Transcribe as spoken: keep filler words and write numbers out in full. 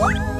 You